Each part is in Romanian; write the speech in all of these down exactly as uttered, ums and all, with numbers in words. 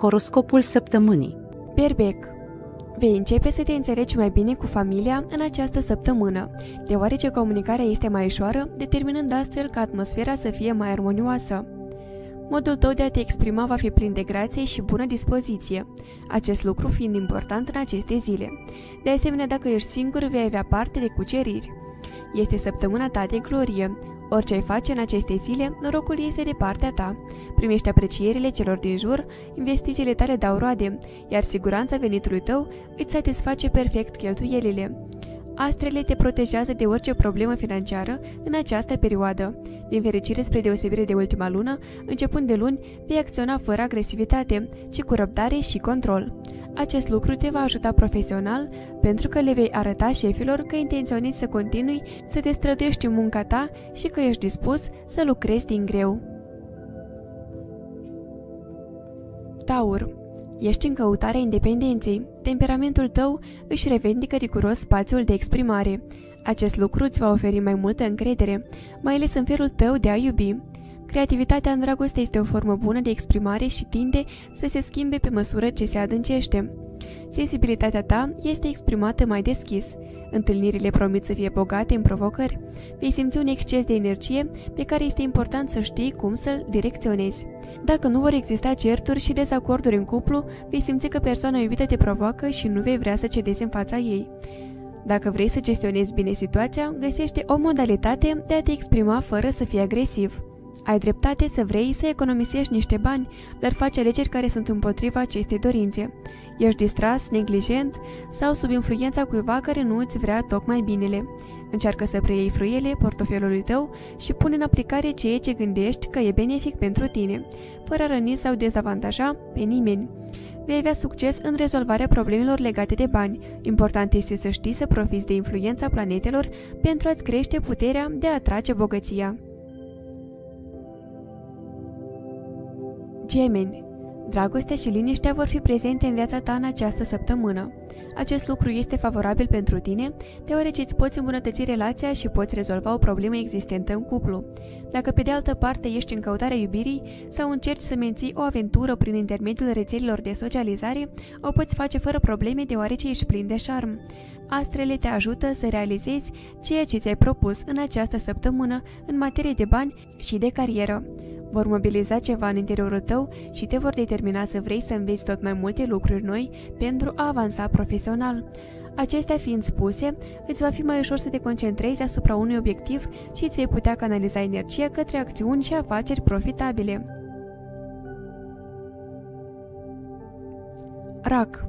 Horoscopul săptămânii. Berbec, vei începe să te înțelegi mai bine cu familia în această săptămână, deoarece comunicarea este mai ușoară, determinând astfel ca atmosfera să fie mai armonioasă. Modul tău de a te exprima va fi plin de grație și bună dispoziție, acest lucru fiind important în aceste zile. De asemenea, dacă ești singur, vei avea parte de cuceriri. Este săptămâna ta de glorie. Orice ai face în aceste zile, norocul este de partea ta. Primești aprecierile celor din jur, investițiile tale dau roade, iar siguranța venitului tău îți satisface perfect cheltuielile. Astrele te protejează de orice problemă financiară în această perioadă. Din fericire, spre deosebire de ultima lună, începând de luni, vei acționa fără agresivitate, ci cu răbdare și control. Acest lucru te va ajuta profesional, pentru că le vei arăta șefilor că intenționezi să continui să te străduiești în munca ta și că ești dispus să lucrezi din greu. Taur, ești în căutarea independenței. Temperamentul tău își revendică riguros spațiul de exprimare. Acest lucru îți va oferi mai multă încredere, mai ales în felul tău de a iubi. Creativitatea în dragoste este o formă bună de exprimare și tinde să se schimbe pe măsură ce se adâncește. Sensibilitatea ta este exprimată mai deschis. Întâlnirile promit să fie bogate în provocări. Vei simți un exces de energie pe care este important să știi cum să-l direcționezi. Dacă nu vor exista certuri și dezacorduri în cuplu, vei simți că persoana iubită te provoacă și nu vei vrea să cedezi în fața ei. Dacă vrei să gestionezi bine situația, găsește o modalitate de a te exprima fără să fii agresiv. Ai dreptate să vrei să economisești niște bani, dar faci alegeri care sunt împotriva acestei dorințe. Ești distras, neglijent sau sub influența cuiva care nu îți vrea tocmai binele. Încearcă să preiei frâiele portofelului tău și pune în aplicare ceea ce gândești că e benefic pentru tine, fără a răni sau dezavantaja pe nimeni. Vei avea succes în rezolvarea problemelor legate de bani. Important este să știi să profiți de influența planetelor pentru a-ți crește puterea de a atrage bogăția. Gemeni, dragostea și liniștea vor fi prezente în viața ta în această săptămână. Acest lucru este favorabil pentru tine, deoarece îți poți îmbunătăți relația și poți rezolva o problemă existentă în cuplu. Dacă pe de altă parte ești în căutarea iubirii sau încerci să menții o aventură prin intermediul rețelelor de socializare, o poți face fără probleme deoarece ești plin de șarm. Astrele te ajută să realizezi ceea ce ți-ai propus în această săptămână în materie de bani și de carieră. Vor mobiliza ceva în interiorul tău și te vor determina să vrei să înveți tot mai multe lucruri noi pentru a avansa profesional. Acestea fiind spuse, îți va fi mai ușor să te concentrezi asupra unui obiectiv și îți vei putea canaliza energia către acțiuni și afaceri profitabile. Rac.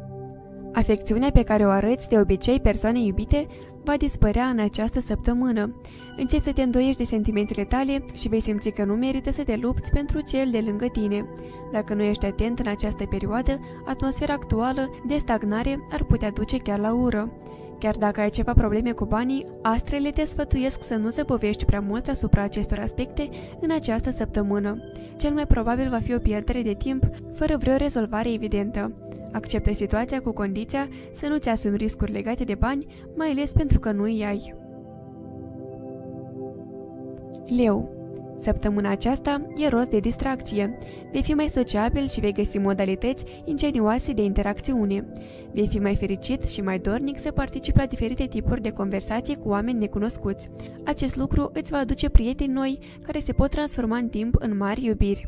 Afecțiunea pe care o arăți de obicei persoanei iubite va dispărea în această săptămână. Începi să te îndoiești de sentimentele tale și vei simți că nu merită să te lupți pentru cel de lângă tine. Dacă nu ești atent în această perioadă, atmosfera actuală de stagnare ar putea duce chiar la ură. Chiar dacă ai ceva probleme cu banii, astrele te sfătuiesc să nu zăbovești prea mult asupra acestor aspecte în această săptămână. Cel mai probabil va fi o pierdere de timp, fără vreo rezolvare evidentă. Acceptă situația cu condiția să nu-ți asumi riscuri legate de bani, mai ales pentru că nu îi ai. Leu, săptămâna aceasta e rost de distracție. Vei fi mai sociabil și vei găsi modalități ingenioase de interacțiune. Vei fi mai fericit și mai dornic să participi la diferite tipuri de conversații cu oameni necunoscuți. Acest lucru îți va aduce prieteni noi care se pot transforma în timp în mari iubiri.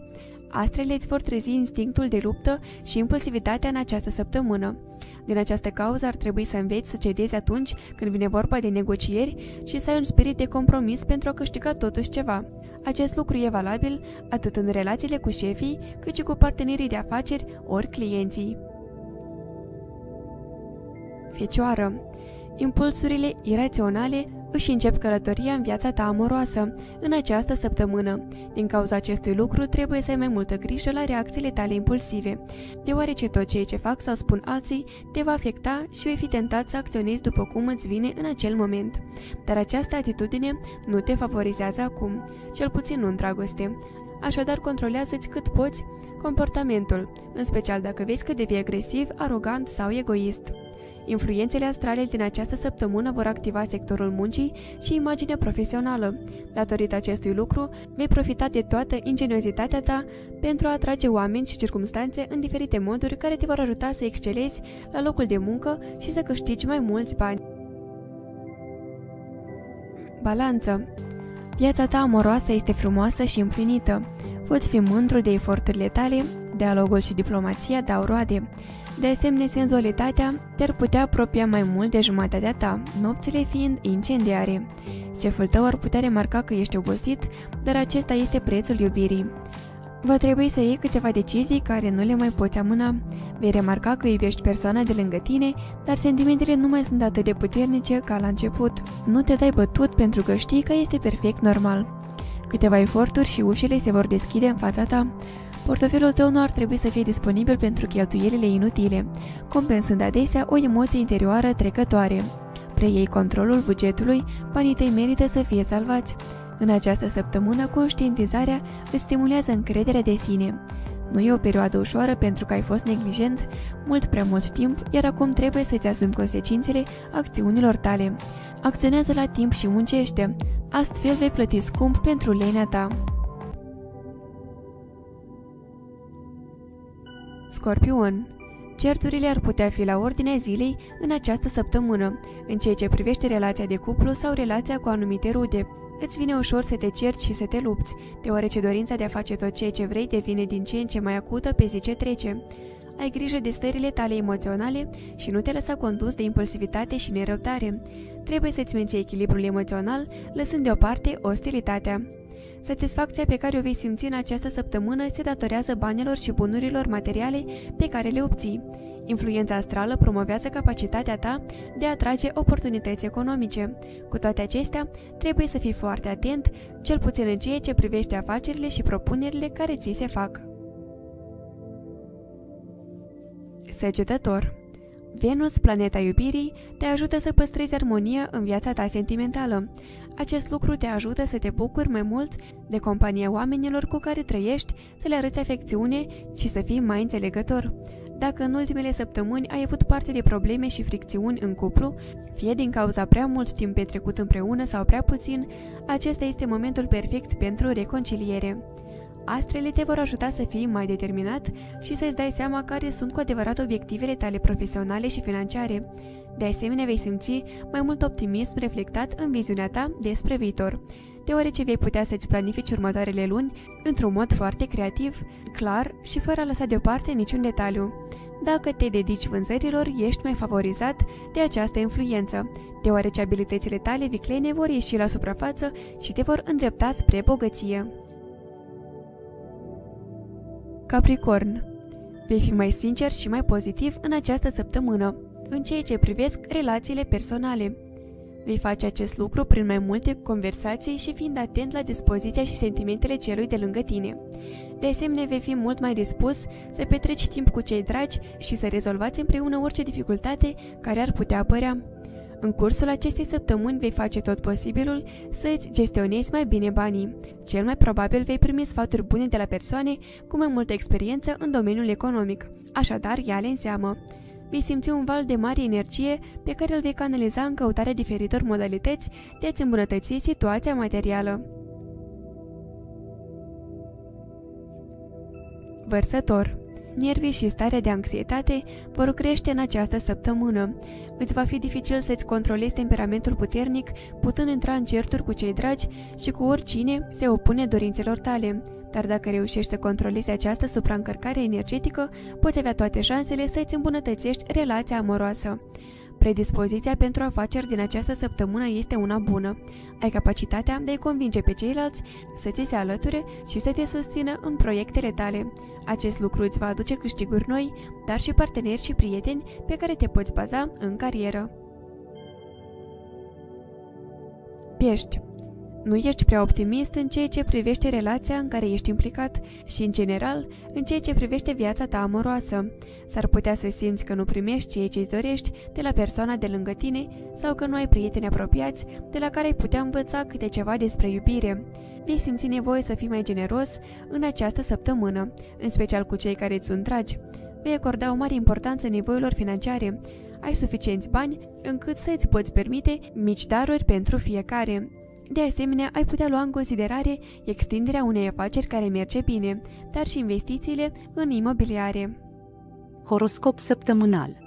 Astrele îți vor trezi instinctul de luptă și impulsivitatea în această săptămână. Din această cauză ar trebui să înveți să cedezi atunci când vine vorba de negocieri și să ai un spirit de compromis pentru a câștiga totuși ceva. Acest lucru e valabil atât în relațiile cu șefii, cât și cu partenerii de afaceri ori clienții. Fecioară, impulsurile iraționale își încep călătoria în viața ta amoroasă în această săptămână. Din cauza acestui lucru, trebuie să ai mai multă grijă la reacțiile tale impulsive, deoarece tot ceea ce fac sau spun alții te va afecta și vei fi tentat să acționezi după cum îți vine în acel moment. Dar această atitudine nu te favorizează acum, cel puțin nu în dragoste. Așadar, controlează-ți cât poți comportamentul, în special dacă vezi că devii agresiv, arogant sau egoist. Influențele astrale din această săptămână vor activa sectorul muncii și imaginea profesională. Datorită acestui lucru, vei profita de toată ingeniozitatea ta pentru a atrage oameni și circumstanțe în diferite moduri care te vor ajuta să excelezi la locul de muncă și să câștigi mai mulți bani. Balanță. Viața ta amoroasă este frumoasă și împlinită. Poți fi mândru de eforturile tale, dialogul și diplomația dau roade. De asemenea, senzualitatea te-ar putea apropia mai mult de jumătatea ta, nopțile fiind incendiare. Șeful tău ar putea remarca că ești obosit, dar acesta este prețul iubirii. Va trebui să iei câteva decizii care nu le mai poți amâna. Vei remarca că iubești persoana de lângă tine, dar sentimentele nu mai sunt atât de puternice ca la început. Nu te dai bătut pentru că știi că este perfect normal. Câteva eforturi și ușile se vor deschide în fața ta. Portofelul tău nu ar trebui să fie disponibil pentru cheltuielile inutile, compensând adesea o emoție interioară trecătoare. Preiei controlul bugetului, banii tăi merită să fie salvați. În această săptămână, conștientizarea îți stimulează încrederea de sine. Nu e o perioadă ușoară pentru că ai fost neglijent mult prea mult timp, iar acum trebuie să-ți asumi consecințele acțiunilor tale. Acționează la timp și muncește, astfel vei plăti scump pentru lenea ta. Scorpion. Certurile ar putea fi la ordinea zilei în această săptămână, în ceea ce privește relația de cuplu sau relația cu anumite rude. Îți vine ușor să te cerți și să te lupți, deoarece dorința de a face tot ceea ce vrei devine din ce în ce mai acută pe zi ce trece. Ai grijă de stările tale emoționale și nu te lăsa condus de impulsivitate și nerăbdare. Trebuie să-ți menții echilibrul emoțional, lăsând deoparte ostilitatea. Satisfacția pe care o vei simți în această săptămână se datorează banilor și bunurilor materiale pe care le obții. Influența astrală promovează capacitatea ta de a atrage oportunități economice. Cu toate acestea, trebuie să fii foarte atent, cel puțin în ceea ce privește afacerile și propunerile care ți se fac. Săgetător. Venus, planeta iubirii, te ajută să păstrezi armonia în viața ta sentimentală. Acest lucru te ajută să te bucuri mai mult de compania oamenilor cu care trăiești, să le arăți afecțiune și să fii mai înțelegător. Dacă în ultimele săptămâni ai avut parte de probleme și fricțiuni în cuplu, fie din cauza prea mult timp petrecut împreună sau prea puțin, acesta este momentul perfect pentru reconciliere. Astrele te vor ajuta să fii mai determinat și să-ți dai seama care sunt cu adevărat obiectivele tale profesionale și financiare. De asemenea, vei simți mai mult optimism reflectat în viziunea ta despre viitor, deoarece vei putea să-ți planifici următoarele luni într-un mod foarte creativ, clar și fără a lăsa deoparte niciun detaliu. Dacă te dedici vânzărilor, ești mai favorizat de această influență, deoarece abilitățile tale viclene vor ieși la suprafață și te vor îndrepta spre bogăție. Capricorn. Vei fi mai sincer și mai pozitiv în această săptămână, în ceea ce privesc relațiile personale. Vei face acest lucru prin mai multe conversații și fiind atent la dispoziția și sentimentele celui de lângă tine. De asemenea, vei fi mult mai dispus să petreci timp cu cei dragi și să rezolvați împreună orice dificultate care ar putea apărea. În cursul acestei săptămâni vei face tot posibilul să îți gestionezi mai bine banii. Cel mai probabil vei primi sfaturi bune de la persoane cu mai multă experiență în domeniul economic, așadar ia-le în seamă. Vei simți un val de mare energie pe care îl vei canaliza în căutarea diferitor modalități de a-ți îmbunătăți situația materială. Vărsător. Nervii și starea de anxietate vor crește în această săptămână. Îți va fi dificil să-ți controlezi temperamentul puternic, putând intra în certuri cu cei dragi și cu oricine se opune dorințelor tale. Dar dacă reușești să controlezi această supraîncărcare energetică, poți avea toate șansele să-ți îmbunătățești relația amoroasă. Predispoziția pentru afaceri din această săptămână este una bună. Ai capacitatea de a-i convinge pe ceilalți să ți se alăture și să te susțină în proiectele tale. Acest lucru îți va aduce câștiguri noi, dar și parteneri și prieteni pe care te poți baza în carieră. Pești. Nu ești prea optimist în ceea ce privește relația în care ești implicat și, în general, în ceea ce privește viața ta amoroasă. S-ar putea să simți că nu primești ceea ce îți dorești de la persoana de lângă tine sau că nu ai prieteni apropiați de la care ai putea învăța câte ceva despre iubire. Vei simți nevoie să fii mai generos în această săptămână, în special cu cei care îți sunt dragi. Vei acorda o mare importanță nevoilor financiare. ai suficienți bani încât să îți poți permite mici daruri pentru fiecare. De asemenea, ai putea lua în considerare extinderea unei afaceri care merge bine, dar și investițiile în imobiliare. Horoscop săptămânal.